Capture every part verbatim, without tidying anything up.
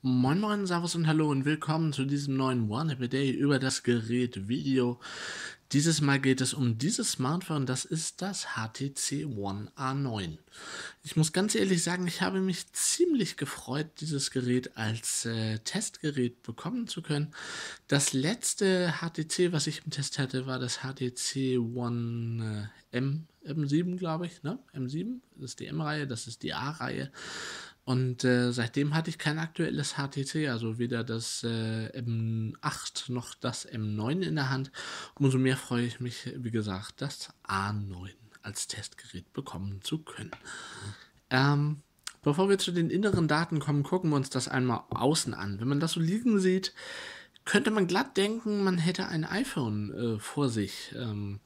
Moin Moin, Servus und Hallo und willkommen zu diesem neuen OneAppaTag über das Gerät Video. Dieses Mal geht es um dieses Smartphone, das ist das H T C One A neun. Ich muss ganz ehrlich sagen, ich habe mich ziemlich gefreut, dieses Gerät als äh, Testgerät bekommen zu können. Das letzte H T C, was ich im Test hatte, war das H T C One äh, M, M sieben, glaube ich, ne? M sieben, das ist die M-Reihe, das ist die A-Reihe. Und äh, seitdem hatte ich kein aktuelles H T C, also weder das äh, M acht noch das M neun in der Hand. Umso mehr freue ich mich, wie gesagt, das A neun als Testgerät bekommen zu können. Ähm, bevor wir zu den inneren Daten kommen, gucken wir uns das einmal außen an. Wenn man das so liegen sieht, könnte man glatt denken, man hätte ein iPhone äh, vor sich. Ähm,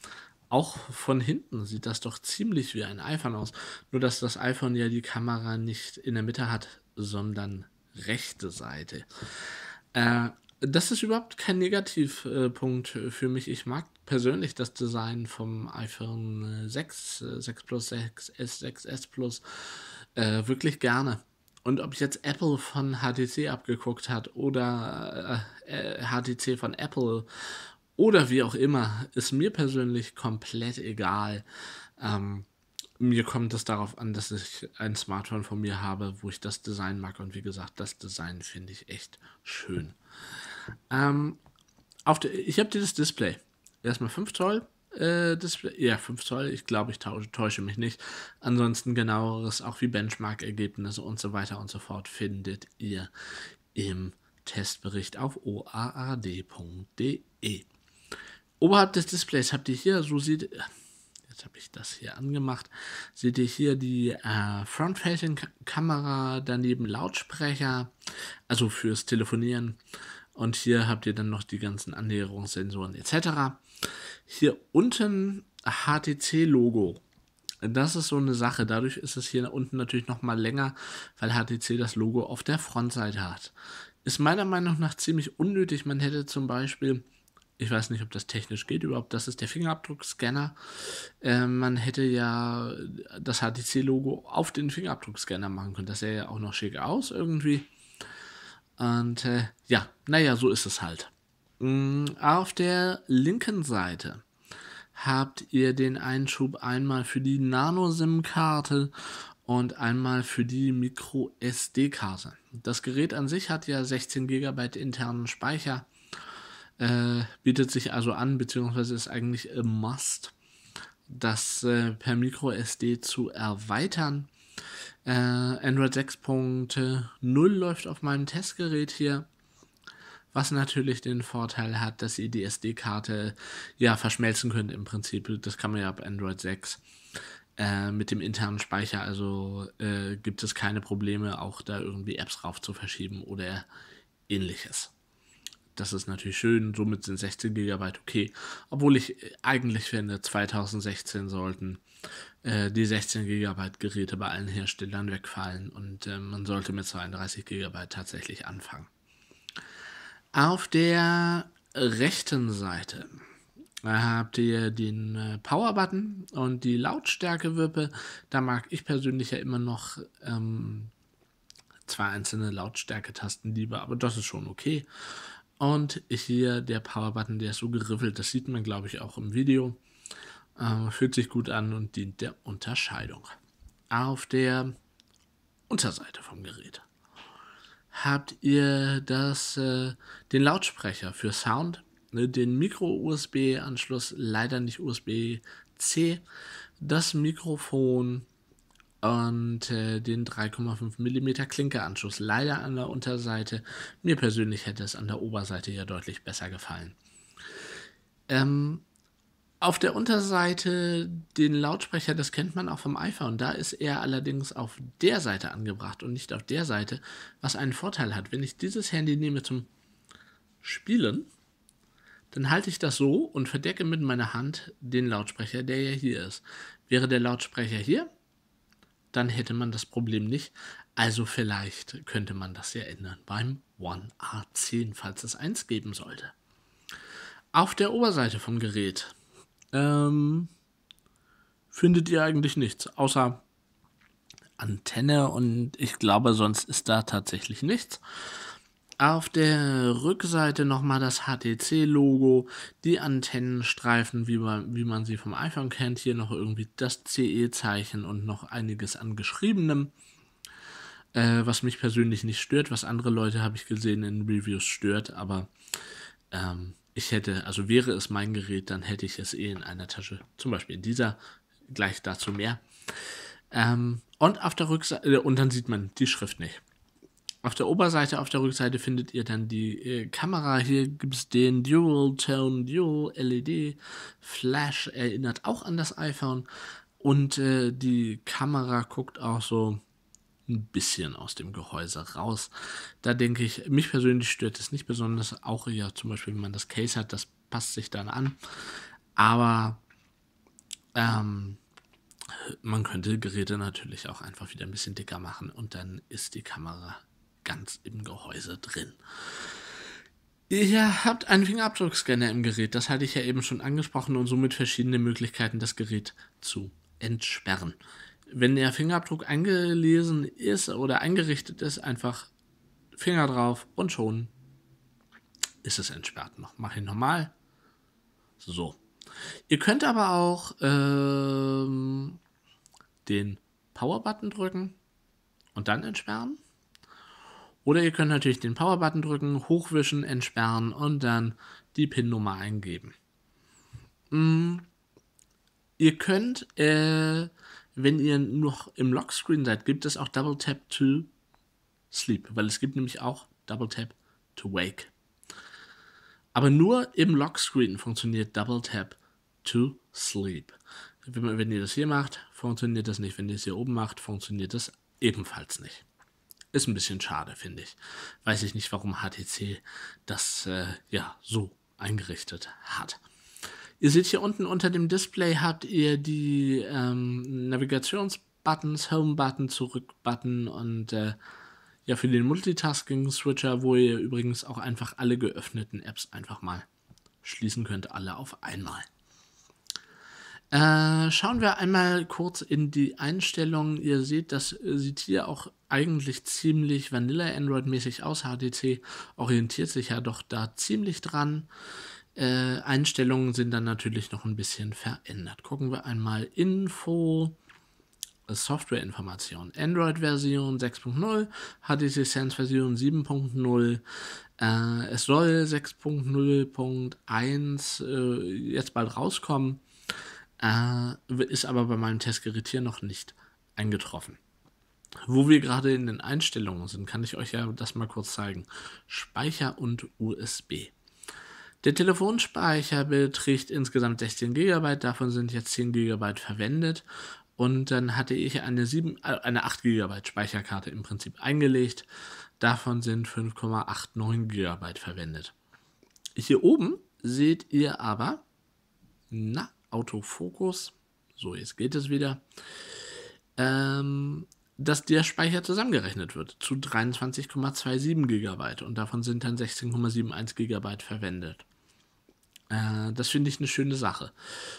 Auch von hinten sieht das doch ziemlich wie ein iPhone aus, nur dass das iPhone ja die Kamera nicht in der Mitte hat, sondern rechte Seite. Äh, das ist überhaupt kein Negativpunkt für mich. Ich mag persönlich das Design vom iPhone sechs, sechs Plus, sechs S, sechs S Plus äh, wirklich gerne. Und ob jetzt Apple von H T C abgeguckt hat oder äh, H T C von Apple oder wie auch immer, ist mir persönlich komplett egal. Ähm, mir kommt es darauf an, dass ich ein Smartphone von mir habe, wo ich das Design mag. Und wie gesagt, das Design finde ich echt schön. Ähm, auf der, ich habe dieses Display. Erstmal fünf Zoll äh, Display. Ja, fünf Zoll. Ich glaube, ich tausche, täusche mich nicht. Ansonsten genaueres, auch wie Benchmark-Ergebnisse und so weiter und so fort, findet ihr im Testbericht auf o a a d punkt d e. Oberhalb des Displays habt ihr hier, so sieht, jetzt habe ich das hier angemacht, seht ihr hier die äh, Front-Facing-Kamera, daneben Lautsprecher, also fürs Telefonieren. Und hier habt ihr dann noch die ganzen Annäherungssensoren et cetera. Hier unten H T C-Logo. Das ist so eine Sache, dadurch ist es hier unten natürlich nochmal länger, weil H T C das Logo auf der Frontseite hat. Ist meiner Meinung nach ziemlich unnötig, man hätte zum Beispiel... Ich weiß nicht, ob das technisch geht überhaupt. Das ist der Fingerabdruckscanner. Äh, man hätte ja das H T C-Logo auf den Fingerabdruckscanner machen können. Das sähe ja auch noch schick aus irgendwie. Und äh, ja, naja, so ist es halt. Mhm. Auf der linken Seite habt ihr den Einschub einmal für die Nano-SIM-Karte und einmal für die Micro-S D-Karte. Das Gerät an sich hat ja sechzehn Gigabyte internen Speicher. Äh, bietet sich also an, beziehungsweise ist eigentlich a must, das äh, per Micro S D zu erweitern. Äh, Android sechs Punkt null läuft auf meinem Testgerät hier, was natürlich den Vorteil hat, dass ihr die S D-Karte ja verschmelzen könnt im Prinzip. Das kann man ja ab Android sechs äh, mit dem internen Speicher, also äh, gibt es keine Probleme, auch da irgendwie Apps rauf zu verschieben oder ähnliches. Das ist natürlich schön, somit sind sechzehn Gigabyte okay, obwohl ich eigentlich finde, zweitausendsechzehn sollten äh, die sechzehn Gigabyte Geräte bei allen Herstellern wegfallen und äh, man sollte mit zweiunddreißig Gigabyte tatsächlich anfangen. Auf der rechten Seite habt ihr den äh, Power-Button und die Lautstärke-Wippe. Da mag ich persönlich ja immer noch ähm, zwei einzelne Lautstärke-Tasten lieber, aber das ist schon okay. Und hier der Power-Button, der ist so geriffelt, das sieht man, glaube ich, auch im Video. Äh, fühlt sich gut an und dient der Unterscheidung. Auf der Unterseite vom Gerät habt ihr das, äh, den Lautsprecher für Sound, ne, den Micro U S B-Anschluss, leider nicht U S B C, das Mikrofon und äh, den drei Komma fünf Millimeter Klinke-Anschluss. Leider an der Unterseite. Mir persönlich hätte es an der Oberseite ja deutlich besser gefallen. Ähm, auf der Unterseite den Lautsprecher, das kennt man auch vom iPhone. Da ist er allerdings auf der Seite angebracht und nicht auf der Seite, was einen Vorteil hat. Wenn ich dieses Handy nehme zum Spielen, dann halte ich das so und verdecke mit meiner Hand den Lautsprecher, der ja hier ist. Wäre der Lautsprecher hier, dann hätte man das Problem nicht. Also vielleicht könnte man das ja ändern beim One A zehn, falls es eins geben sollte. Auf der Oberseite vom Gerät ähm, findet ihr eigentlich nichts, außer Antenne und ich glaube, sonst ist da tatsächlich nichts. Auf der Rückseite nochmal das H T C-Logo, die Antennenstreifen, wie man, wie man sie vom iPhone kennt, hier noch irgendwie das C E-Zeichen und noch einiges an Geschriebenem, äh, was mich persönlich nicht stört, was andere Leute, habe ich gesehen, in Reviews stört, aber ähm, ich hätte, also wäre es mein Gerät, dann hätte ich es eh in einer Tasche, zum Beispiel in dieser, gleich dazu mehr. Ähm, und auf der Rückseite, und dann sieht man die Schrift nicht. Auf der Oberseite, auf der Rückseite findet ihr dann die äh, Kamera. Hier gibt es den Dual Tone, Dual L E D Flash, erinnert auch an das iPhone. Und äh, die Kamera guckt auch so ein bisschen aus dem Gehäuse raus. Da denke ich, mich persönlich stört es nicht besonders. Auch ja, zum Beispiel, wenn man das Case hat, das passt sich dann an. Aber ähm, man könnte Geräte natürlich auch einfach wieder ein bisschen dicker machen und dann ist die Kamera ganz im Gehäuse drin. Ihr habt einen Fingerabdruckscanner im Gerät, das hatte ich ja eben schon angesprochen, und somit verschiedene Möglichkeiten, das Gerät zu entsperren. Wenn der Fingerabdruck eingelesen ist oder eingerichtet ist, einfach Finger drauf und schon ist es entsperrt. Noch mache ich normal. So. Ihr könnt aber auch ähm, den Power-Button drücken und dann entsperren. Oder ihr könnt natürlich den Power-Button drücken, hochwischen, entsperren und dann die PIN-Nummer eingeben. Mm. Ihr könnt, äh, wenn ihr noch im Lockscreen seid, gibt es auch Double-Tap to Sleep, weil es gibt nämlich auch Double-Tap to Wake. Aber nur im Lockscreen funktioniert Double-Tap to Sleep. Wenn, wenn ihr das hier macht, funktioniert das nicht. Wenn ihr es hier oben macht, funktioniert das ebenfalls nicht. Ist ein bisschen schade, finde ich. Weiß ich nicht, warum H T C das äh, ja so eingerichtet hat. Ihr seht hier unten unter dem Display habt ihr die ähm, Navigationsbuttons, Home-Button, Zurück-Button und äh, ja für den Multitasking-Switcher, wo ihr übrigens auch einfach alle geöffneten Apps einfach mal schließen könnt, alle auf einmal. Äh, schauen wir einmal kurz in die Einstellungen. Ihr seht, das sieht hier auch eigentlich ziemlich Vanilla-Android-mäßig aus. H T C orientiert sich ja doch da ziemlich dran. Äh, Einstellungen sind dann natürlich noch ein bisschen verändert. Gucken wir einmal Info, Softwareinformation, Android-Version sechs punkt null, H T C Sense-Version sieben punkt null, äh, es soll sechs punkt null punkt eins äh, jetzt bald rauskommen. Uh, ist aber bei meinem Testgerät hier noch nicht eingetroffen. Wo wir gerade in den Einstellungen sind, kann ich euch ja das mal kurz zeigen. Speicher und U S B. Der Telefonspeicher beträgt insgesamt sechzehn Gigabyte, davon sind jetzt zehn Gigabyte verwendet. Und dann hatte ich eine, sieben, eine acht Gigabyte Speicherkarte im Prinzip eingelegt, davon sind fünf Komma neunundachtzig Gigabyte verwendet. Hier oben seht ihr aber, na, Autofokus, so jetzt geht es wieder, ähm, dass der Speicher zusammengerechnet wird zu dreiundzwanzig Komma siebenundzwanzig Gigabyte und davon sind dann sechzehn Komma einundsiebzig Gigabyte verwendet. Äh, das finde ich eine schöne Sache.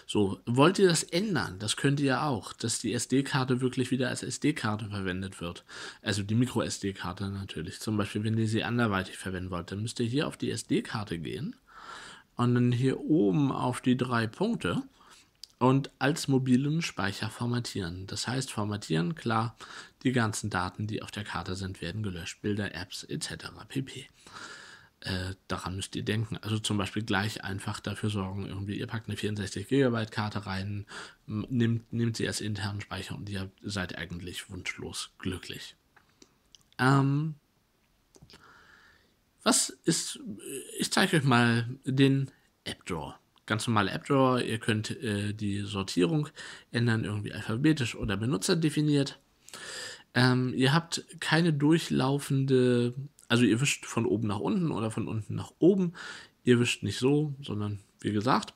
So, wollt ihr das ändern? Das könnt ihr auch, dass die S D-Karte wirklich wieder als S D-Karte verwendet wird. Also die Micro-S D-Karte natürlich. Zum Beispiel, wenn ihr sie anderweitig verwenden wollt, dann müsst ihr hier auf die S D-Karte gehen und dann hier oben auf die drei Punkte und als mobilen Speicher formatieren. Das heißt, formatieren, klar, die ganzen Daten, die auf der Karte sind, werden gelöscht. Bilder, Apps et cetera pp. Äh, daran müsst ihr denken. Also zum Beispiel gleich einfach dafür sorgen, irgendwie ihr packt eine vierundsechzig Gigabyte Karte rein, nehmt, nehmt sie als internen Speicher und ihr seid eigentlich wunschlos glücklich. Ähm, was ist, ich zeige euch mal den App Drawer. Ganz normale App-Drawer, ihr könnt äh, die Sortierung ändern, irgendwie alphabetisch oder benutzerdefiniert. Ähm, ihr habt keine durchlaufende, also ihr wischt von oben nach unten oder von unten nach oben. Ihr wischt nicht so, sondern wie gesagt.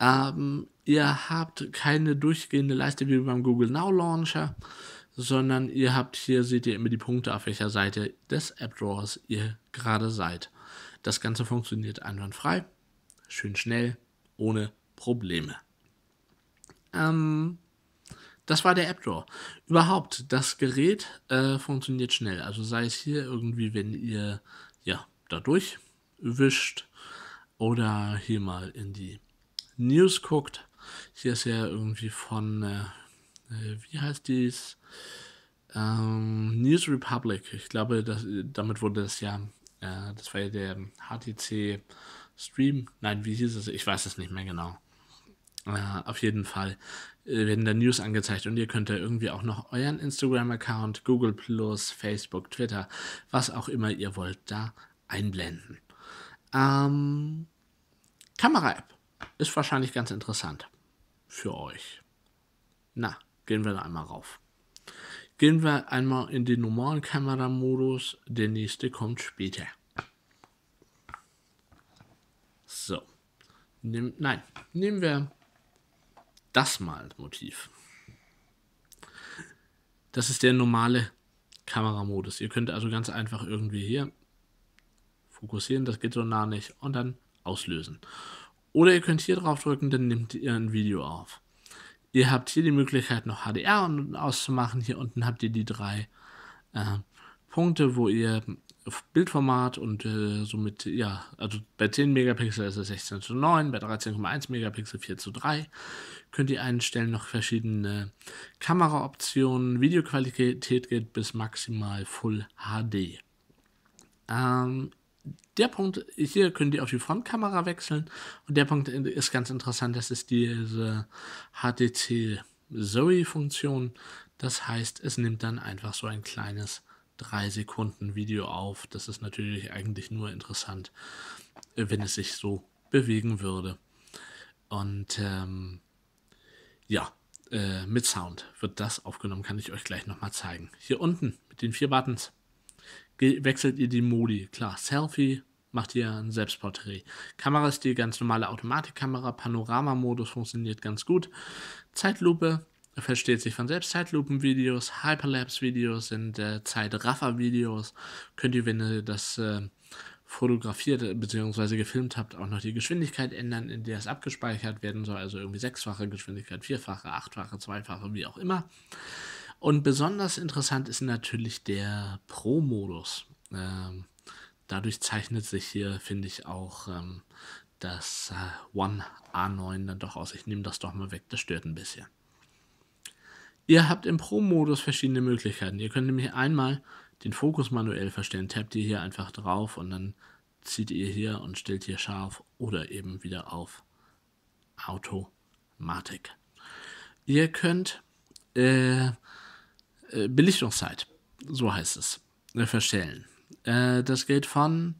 Ähm, ihr habt keine durchgehende Leiste wie beim Google Now Launcher, sondern ihr habt hier, seht ihr immer die Punkte, auf welcher Seite des App-Drawers ihr gerade seid. Das Ganze funktioniert einwandfrei. Schön schnell, ohne Probleme. Ähm, Das war der App-Draw. Überhaupt, das Gerät äh, funktioniert schnell. Also sei es hier irgendwie, wenn ihr ja, da durchwischt oder hier mal in die News guckt. Hier ist ja irgendwie von, äh, wie heißt dies? Ähm, News Republic. Ich glaube, das, damit wurde das ja, äh, das war ja der H T C Stream. Nein, wie hieß es? Ich weiß es nicht mehr genau. Uh, auf jeden Fall äh, werden da News angezeigt und ihr könnt da irgendwie auch noch euren Instagram-Account, Google plus, Facebook, Twitter, was auch immer ihr wollt, da einblenden. Ähm, Kamera-App ist wahrscheinlich ganz interessant für euch. Na, gehen wir da einmal rauf. Gehen wir einmal in den normalen Kameramodus, der nächste kommt später. So, Nehm, nein, nehmen wir das mal als Motiv. Das ist der normale Kameramodus. Ihr könnt also ganz einfach irgendwie hier fokussieren, das geht so nah nicht, und dann auslösen. Oder ihr könnt hier drauf drücken, dann nehmt ihr ein Video auf. Ihr habt hier die Möglichkeit, noch H D R unten auszumachen. Hier unten habt ihr die drei äh, Punkte, wo ihr auf Bildformat und äh, somit, ja, also bei zehn Megapixel ist es sechzehn zu neun, bei dreizehn Komma eins Megapixel vier zu drei. Könnt ihr einstellen, noch verschiedene Kameraoptionen, Videoqualität geht bis maximal Full H D. Ähm, der Punkt, hier könnt ihr auf die Frontkamera wechseln und der Punkt ist ganz interessant, das ist diese H T C Zoe Funktion, das heißt, es nimmt dann einfach so ein kleines drei Sekunden Video auf. Das ist natürlich eigentlich nur interessant, wenn es sich so bewegen würde. Und ähm, ja, äh, mit Sound wird das aufgenommen, kann ich euch gleich nochmal zeigen. Hier unten mit den vier Buttons wechselt ihr die Modi. Klar, Selfie, macht ihr ein Selbstporträt. Kamera ist die ganz normale Automatikkamera, Panoramamodus funktioniert ganz gut. Zeitlupe versteht sich von selbst, Zeitlupen-Videos, Hyperlapse-Videos sind äh, Zeitraffer-Videos. Könnt ihr, wenn ihr das äh, fotografiert bzw. gefilmt habt, auch noch die Geschwindigkeit ändern, in der es abgespeichert werden soll. Also irgendwie sechsfache Geschwindigkeit, vierfache, achtfache, zweifache, wie auch immer. Und besonders interessant ist natürlich der Pro-Modus. Ähm, dadurch zeichnet sich hier, finde ich, auch ähm, das äh, One A neun dann doch aus. Ich nehme das doch mal weg, das stört ein bisschen. Ihr habt im Pro-Modus verschiedene Möglichkeiten. Ihr könnt nämlich einmal den Fokus manuell verstellen. Tappt ihr hier einfach drauf und dann zieht ihr hier und stellt hier scharf oder eben wieder auf Automatik. Ihr könnt äh, äh, Belichtungszeit, so heißt es, äh, verstellen. Äh, das geht von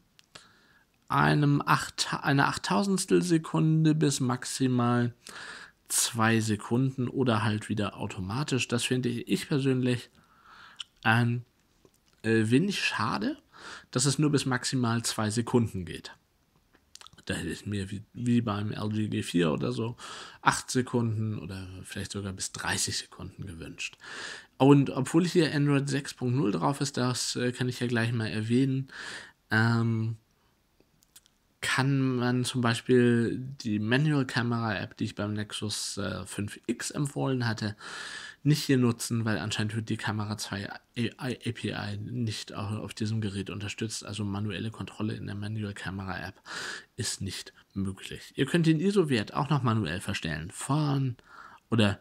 einem achttausendstel Sekunde bis maximal zwei Sekunden oder halt wieder automatisch. Das finde ich persönlich ein äh, wenig schade, dass es nur bis maximal zwei Sekunden geht. Da hätte ich mir wie, wie beim L G G vier oder so acht Sekunden oder vielleicht sogar bis dreißig Sekunden gewünscht. Und obwohl hier Android sechs Punkt null drauf ist, das äh, kann ich ja gleich mal erwähnen, ähm, kann man zum Beispiel die Manual-Camera-App, die ich beim Nexus äh, fünf X empfohlen hatte, nicht hier nutzen, weil anscheinend wird die Camera zwei A P I nicht auch auf diesem Gerät unterstützt. Also manuelle Kontrolle in der Manual-Camera-App ist nicht möglich. Ihr könnt den I S O-Wert auch noch manuell verstellen. Von oder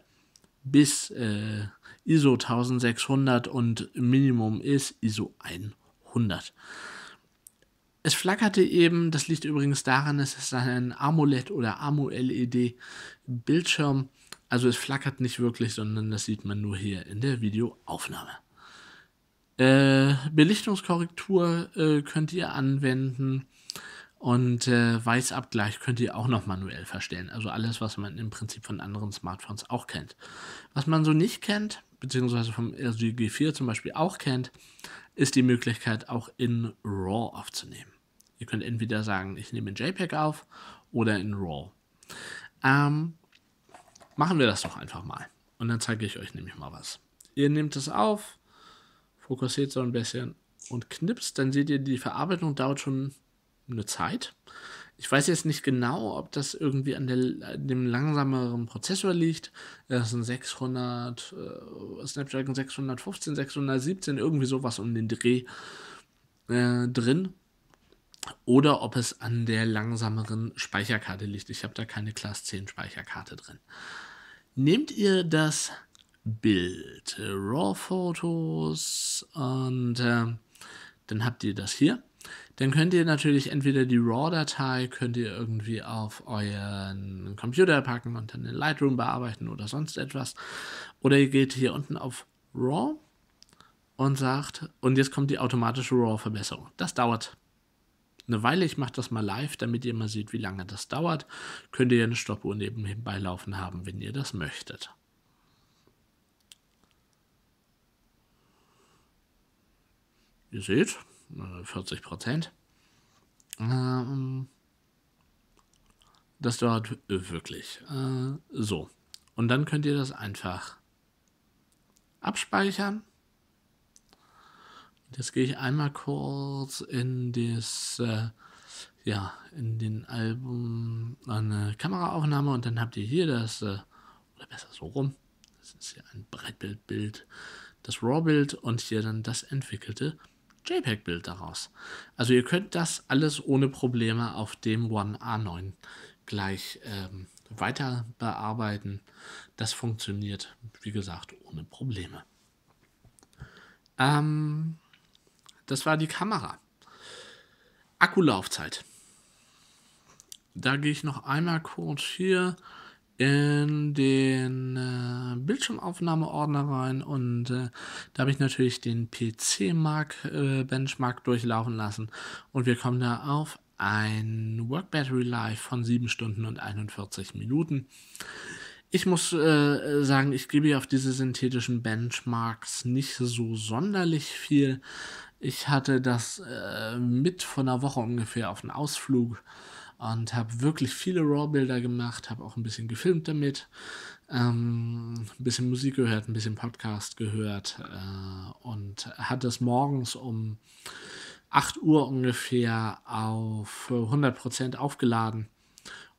bis äh, I S O eintausendsechshundert und Minimum ist I S O hundert. Es flackerte eben, das liegt übrigens daran, es ist ein AMOLED oder AMOLED Bildschirm, also es flackert nicht wirklich, sondern das sieht man nur hier in der Videoaufnahme. Äh, Belichtungskorrektur äh, könnt ihr anwenden und äh, Weißabgleich könnt ihr auch noch manuell verstellen, also alles, was man im Prinzip von anderen Smartphones auch kennt. Was man so nicht kennt, beziehungsweise vom L G G vier zum Beispiel auch kennt, ist die Möglichkeit auch in RAW aufzunehmen. Ihr könnt entweder sagen, ich nehme in JPEG auf oder in RAW. Ähm, machen wir das doch einfach mal. Und dann zeige ich euch nämlich mal was. Ihr nehmt es auf, fokussiert so ein bisschen und knipst. Dann seht ihr, die Verarbeitung dauert schon eine Zeit. Ich weiß jetzt nicht genau, ob das irgendwie an, der, an dem langsameren Prozessor liegt. Das sind sechshundert, äh, Snapdragon sechshundertfünfzehn, sechshundertsiebzehn, irgendwie sowas um den Dreh äh, drin. Oder ob es an der langsameren Speicherkarte liegt. Ich habe da keine Class zehn Speicherkarte drin. Nehmt ihr das Bild, RAW-Fotos und äh, dann habt ihr das hier. Dann könnt ihr natürlich entweder die RAW-Datei könnt ihr irgendwie auf euren Computer packen und dann in Lightroom bearbeiten oder sonst etwas. Oder ihr geht hier unten auf RAW und sagt, und jetzt kommt die automatische RAW-Verbesserung. Das dauert eine Weile. Ich mache das mal live, damit ihr mal seht, wie lange das dauert. Könnt ihr eine Stoppuhr nebenbei laufen haben, wenn ihr das möchtet. Ihr seht, vierzig Prozent. Ähm, das dauert wirklich. Äh, so. Und dann könnt ihr das einfach abspeichern. Jetzt gehe ich einmal kurz in das, äh, ja, in den Album eine Kameraaufnahme und dann habt ihr hier das, äh, oder besser so rum, das ist hier ein Breitbildbild, das RAW-Bild und hier dann das entwickelte JPEG-Bild daraus. Also ihr könnt das alles ohne Probleme auf dem One A neun gleich ähm, weiter bearbeiten. Das funktioniert, wie gesagt, ohne Probleme. Ähm... Das war die Kamera. Akkulaufzeit. Da gehe ich noch einmal kurz hier in den äh, Bildschirmaufnahmeordner rein und äh, da habe ich natürlich den P C-Mark äh, Benchmark durchlaufen lassen und wir kommen da auf ein Work Battery Life von sieben Stunden und einundvierzig Minuten. Ich muss äh, sagen, ich gebe hier auf diese synthetischen Benchmarks nicht so sonderlich viel. Ich hatte das äh, mit von einer Woche ungefähr auf einen Ausflug und habe wirklich viele RAW-Bilder gemacht, habe auch ein bisschen gefilmt damit, ähm, ein bisschen Musik gehört, ein bisschen Podcast gehört äh, und hatte es morgens um acht Uhr ungefähr auf hundert Prozent aufgeladen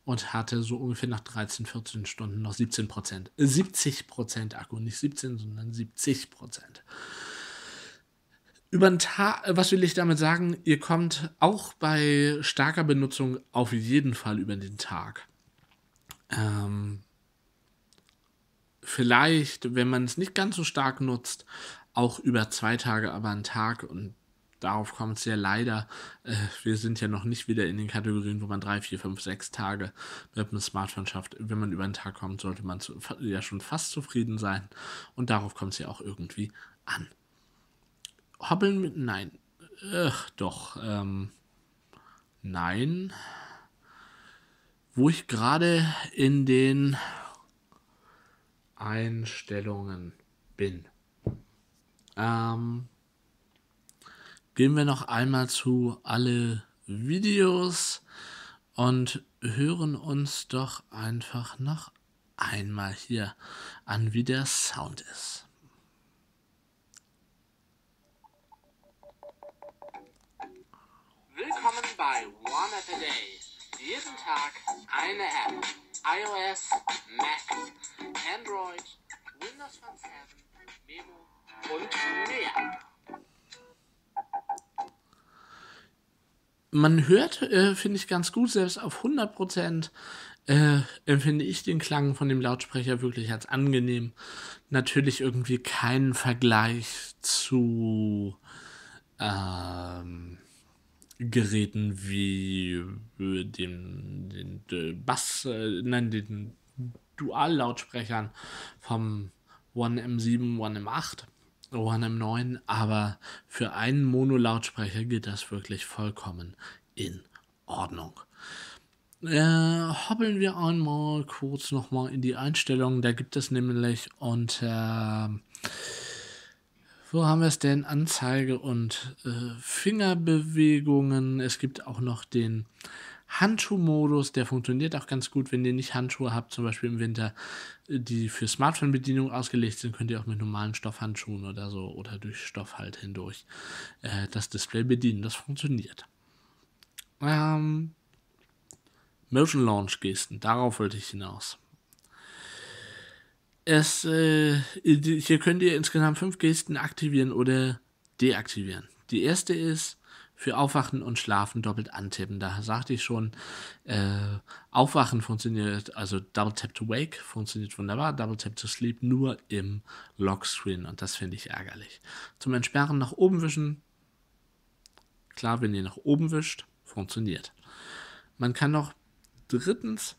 und hatte so ungefähr nach dreizehn, vierzehn Stunden noch siebzehn Prozent. siebzig Prozent Akku, nicht siebzehn, sondern siebzig Prozent. Über den Tag, was will ich damit sagen? Ihr kommt auch bei starker Benutzung auf jeden Fall über den Tag. Ähm, vielleicht, wenn man es nicht ganz so stark nutzt, auch über zwei Tage, aber einen Tag. Und darauf kommt es ja leider. Äh, wir sind ja noch nicht wieder in den Kategorien, wo man drei, vier, fünf, sechs Tage mit einem Smartphone schafft. Wenn man über den Tag kommt, sollte man zu, ja schon fast zufrieden sein. Und darauf kommt es ja auch irgendwie an. Hoppeln mit, nein, Ach, doch, ähm, nein, wo ich gerade in den Einstellungen bin, ähm, gehen wir noch einmal zu alle Videos und hören uns doch einfach noch einmal hier an, wie der Sound ist. Willkommen bei OneAppaTag. Jeden Tag eine App. iOS, Mac, Android, Windows Phone sieben, Memo und mehr. Man hört, äh, finde ich ganz gut, selbst auf hundert Prozent äh, empfinde ich den Klang von dem Lautsprecher wirklich als angenehm. Natürlich irgendwie keinen Vergleich zu ähm, Geräten wie den, den, den Bass, äh, nein, den Dual-Lautsprechern vom One M sieben, One M acht, One M neun, aber für einen Mono-Lautsprecher geht das wirklich vollkommen in Ordnung. Äh, hoppeln wir einmal kurz nochmal in die Einstellungen, da gibt es nämlich unter äh, wo haben wir es denn? Anzeige und äh, Fingerbewegungen. Es gibt auch noch den Handschuhmodus. Der funktioniert auch ganz gut, wenn ihr nicht Handschuhe habt, zum Beispiel im Winter, die für Smartphone-Bedienung ausgelegt sind, könnt ihr auch mit normalen Stoffhandschuhen oder so oder durch Stoff halt hindurch äh, das Display bedienen. Das funktioniert. Ähm, Motion Launch Gesten, darauf wollte ich hinaus. Es, äh, hier könnt ihr insgesamt fünf Gesten aktivieren oder deaktivieren. Die erste ist für Aufwachen und Schlafen doppelt antippen. Da sagte ich schon, äh, Aufwachen funktioniert, also Double Tap to Wake funktioniert wunderbar, Double Tap to Sleep nur im Lockscreen und das finde ich ärgerlich. Zum Entsperren nach oben wischen, klar, wenn ihr nach oben wischt, funktioniert. Man kann noch drittens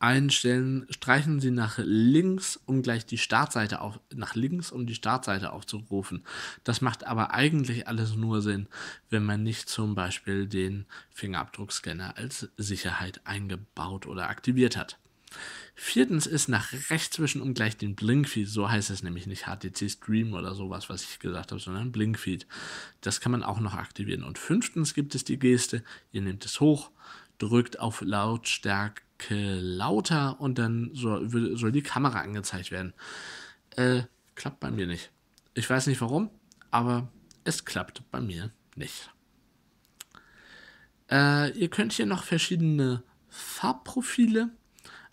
einstellen, streichen Sie nach links, um gleich die Startseite auf, nach links, um die Startseite aufzurufen. Das macht aber eigentlich alles nur Sinn, wenn man nicht zum Beispiel den Fingerabdruckscanner als Sicherheit eingebaut oder aktiviert hat. Viertens ist nach rechts wischen, um gleich den Blinkfeed, so heißt es nämlich nicht H T C Stream oder sowas, was ich gesagt habe, sondern Blinkfeed. Das kann man auch noch aktivieren. Und fünftens gibt es die Geste, ihr nehmt es hoch, drückt auf Lautstärke lauter und dann soll, soll die Kamera angezeigt werden. Äh, klappt bei mir nicht. Ich weiß nicht warum, aber es klappt bei mir nicht. Äh, ihr könnt hier noch verschiedene Farbprofile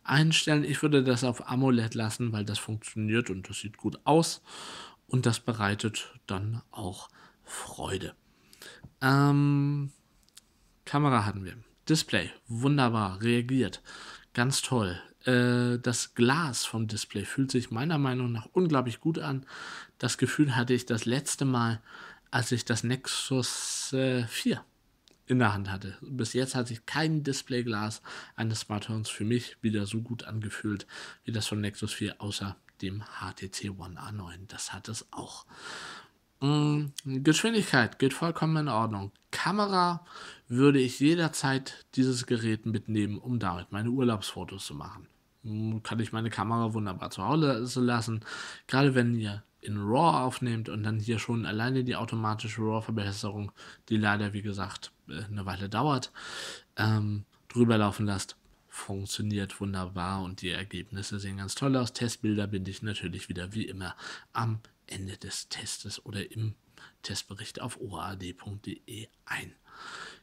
einstellen. Ich würde das auf AMOLED lassen, weil das funktioniert und das sieht gut aus und das bereitet dann auch Freude. Ähm, Kamera hatten wir. Display, wunderbar, reagiert. Ganz toll. Äh, das Glas vom Display fühlt sich meiner Meinung nach unglaublich gut an. Das Gefühl hatte ich das letzte Mal, als ich das Nexus äh, vier in der Hand hatte. Bis jetzt hat sich kein Displayglas eines Smartphones für mich wieder so gut angefühlt wie das von Nexus vier, außer dem H T C One A neun. Das hat es auch. Mhm. Geschwindigkeit geht vollkommen in Ordnung. Kamera würde ich jederzeit dieses Gerät mitnehmen, um damit meine Urlaubsfotos zu machen. Kann ich meine Kamera wunderbar zu Hause lassen, gerade wenn ihr in RAW aufnehmt und dann hier schon alleine die automatische RAW-Verbesserung, die leider wie gesagt eine Weile dauert, ähm, drüber laufen lasst, funktioniert wunderbar und die Ergebnisse sehen ganz toll aus. Testbilder bin ich natürlich wieder wie immer am Ende des Testes oder im Testbericht auf o a a d punkt de ein.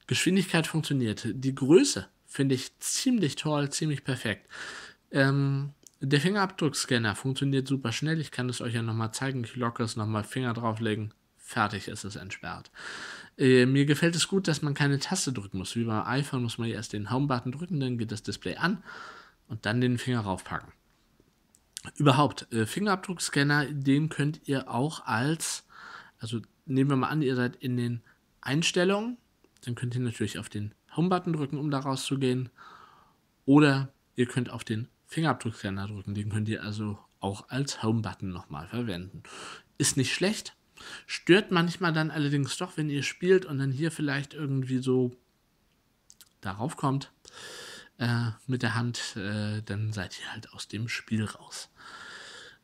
Geschwindigkeit funktioniert. Die Größe finde ich ziemlich toll, ziemlich perfekt. Ähm, Der Fingerabdruckscanner funktioniert super schnell. Ich kann es euch ja nochmal zeigen. Ich locker es nochmal, Finger drauflegen. Fertig ist es entsperrt. Äh, mir gefällt es gut, dass man keine Taste drücken muss. Wie beim iPhone muss man erst den Home-Button drücken, dann geht das Display an und dann den Finger raufpacken. Überhaupt, äh, Fingerabdruckscanner, den könnt ihr auch als, also nehmen wir mal an, ihr seid in den Einstellungen. Dann könnt ihr natürlich auf den Home-Button drücken, um da rauszugehen. Oder ihr könnt auf den Fingerabdruckscanner drücken, den könnt ihr also auch als Home-Button nochmal verwenden. Ist nicht schlecht, stört manchmal dann allerdings doch, wenn ihr spielt und dann hier vielleicht irgendwie so darauf kommt äh, mit der Hand, äh, dann seid ihr halt aus dem Spiel raus.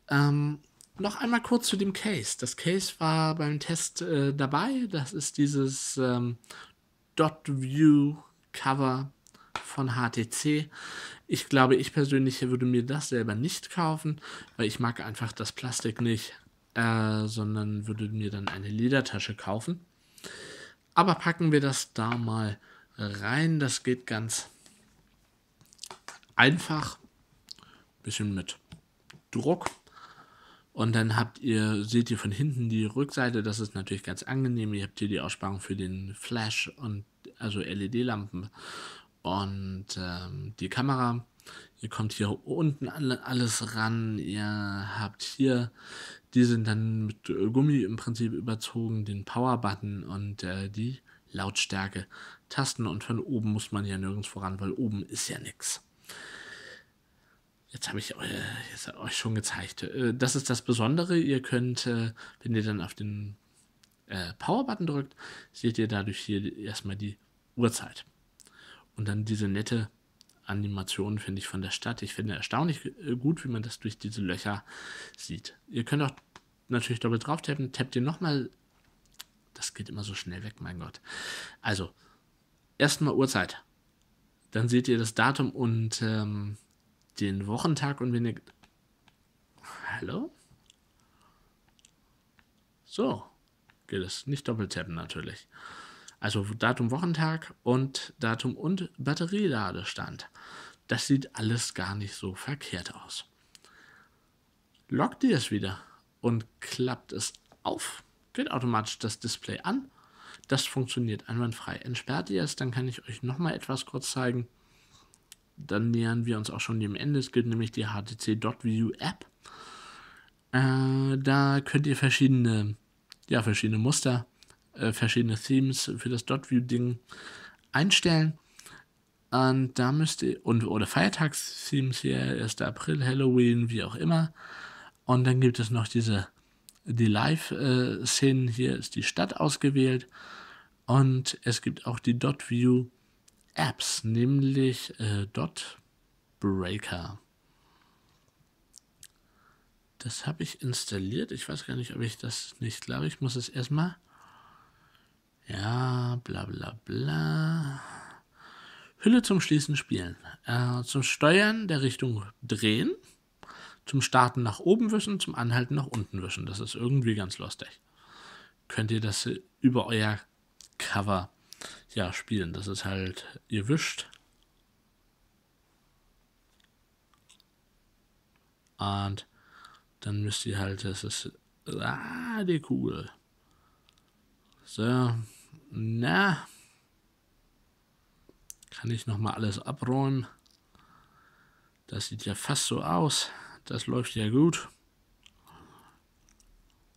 Ähm, noch einmal kurz zu dem Case. Das Case war beim Test äh, dabei, das ist dieses ähm, Dot View Cover von H T C. Ich glaube, ich persönlich würde mir das selber nicht kaufen, weil ich mag einfach das Plastik nicht, äh, sondern würde mir dann eine Ledertasche kaufen. Aber packen wir das da mal rein. Das geht ganz einfach. Ein bisschen mit Druck. Und dann habt ihr, seht ihr von hinten die Rückseite, das ist natürlich ganz angenehm. Ihr habt hier die Aussparung für den Flash und also L E D-Lampen. Und ähm, die Kamera, ihr kommt hier unten alles ran, ihr habt hier, die sind dann mit Gummi im Prinzip überzogen, den Power-Button und äh, die Lautstärke-Tasten und von oben muss man ja nirgends voran, weil oben ist ja nichts. Jetzt habe ich euch, jetzt hab euch schon gezeigt, das ist das Besondere, ihr könnt, wenn ihr dann auf den äh, Power-Button drückt, seht ihr dadurch hier erstmal die Uhrzeit. Und dann diese nette Animation, finde ich, von der Stadt. Ich finde erstaunlich gut, wie man das durch diese Löcher sieht. Ihr könnt auch natürlich doppelt drauf tappen. Tappt ihr nochmal. Das geht immer so schnell weg, mein Gott. Also, erstmal Uhrzeit. Dann seht ihr das Datum und ähm, den Wochentag. Und wenn ihr... Hallo? So. Geht es. Nicht doppelt tappen natürlich. Also Datum, Wochentag und Datum und Batterieladestand. Das sieht alles gar nicht so verkehrt aus. Lockt ihr es wieder und klappt es auf, geht automatisch das Display an. Das funktioniert einwandfrei. Entsperrt ihr es, dann kann ich euch noch mal etwas kurz zeigen. Dann nähern wir uns auch schon dem Ende. Es gibt nämlich die H T C Dot View App. Äh, da könnt ihr verschiedene, ja, verschiedene Muster, äh, verschiedene Themes für das Dot View Ding einstellen. Und da müsst ihr, und, oder Feiertags-Themes hier, erster April, Halloween, wie auch immer. Und dann gibt es noch diese die Live-Szenen. Hier ist die Stadt ausgewählt. Und es gibt auch die Dot View Apps, nämlich äh, Dot Breaker. Das habe ich installiert. Ich weiß gar nicht, ob ich das nicht glaube. Ich muss es erstmal. Ja, bla bla bla. Hülle zum Schließen spielen. Äh, zum Steuern der Richtung drehen. Zum Starten nach oben wischen, zum Anhalten nach unten wischen. Das ist irgendwie ganz lustig. Könnt ihr das über euer Cover ja spielen. Das ist halt, ihr wischt. Und dann müsst ihr halt, das ist, ah, die Kugel. So, na. Kann ich nochmal alles abräumen. Das sieht ja fast so aus. Das läuft ja gut.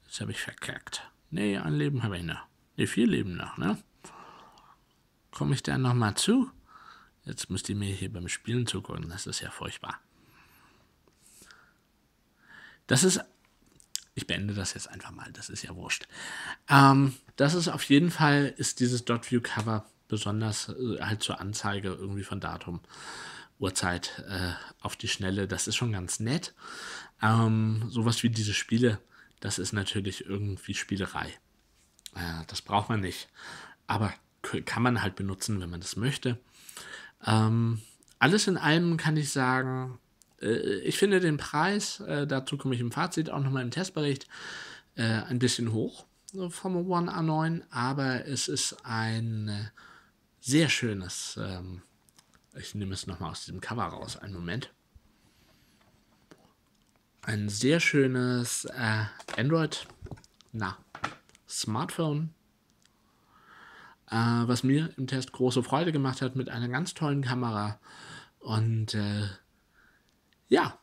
Jetzt habe ich verkackt. Nee, ein Leben habe ich noch. Nee, vier Leben noch, ne? Komme ich da nochmal zu? Jetzt müsst ihr mir hier beim Spielen zugucken. Das ist ja furchtbar. Das ist... Ich beende das jetzt einfach mal. Das ist ja wurscht. Ähm, das ist auf jeden Fall, ist dieses Dot View Cover besonders äh, halt zur Anzeige irgendwie von Datum, Uhrzeit äh, auf die Schnelle, das ist schon ganz nett. Ähm, sowas wie diese Spiele, das ist natürlich irgendwie Spielerei. Äh, das braucht man nicht, aber kann man halt benutzen, wenn man das möchte. Ähm, alles in allem kann ich sagen, äh, ich finde den Preis, äh, dazu komme ich im Fazit auch nochmal im Testbericht, äh, ein bisschen hoch vom One A neun, aber es ist ein äh, sehr schönes... Ähm, Ich nehme es nochmal aus diesem Cover raus. Einen Moment. Ein sehr schönes äh, Android, na, Smartphone, äh, was mir im Test große Freude gemacht hat mit einer ganz tollen Kamera. Und äh, ja,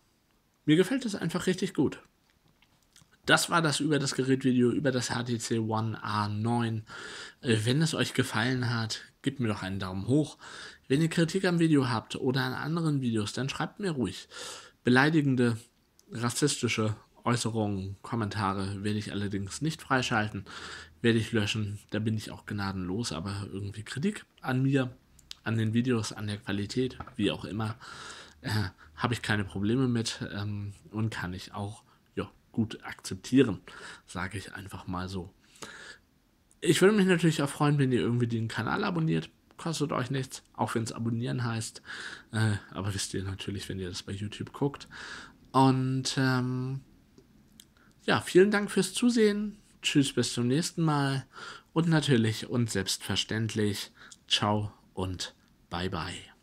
mir gefällt es einfach richtig gut. Das war das über das Gerät-Video, über das H T C One A neun. Äh, wenn es euch gefallen hat, gebt mir doch einen Daumen hoch. Wenn ihr Kritik am Video habt oder an anderen Videos, dann schreibt mir ruhig. Beleidigende, rassistische Äußerungen, Kommentare werde ich allerdings nicht freischalten, werde ich löschen. Da bin ich auch gnadenlos, aber irgendwie Kritik an mir, an den Videos, an der Qualität, wie auch immer, äh, habe ich keine Probleme mit ähm, und kann ich auch ja, gut akzeptieren, sage ich einfach mal so. Ich würde mich natürlich auch freuen, wenn ihr irgendwie den Kanal abonniert. Kostet euch nichts, auch wenn es abonnieren heißt. Äh, aber wisst ihr natürlich, wenn ihr das bei YouTube guckt. Und ähm, ja, vielen Dank fürs Zusehen. Tschüss, bis zum nächsten Mal. Und natürlich und selbstverständlich, ciao und bye bye.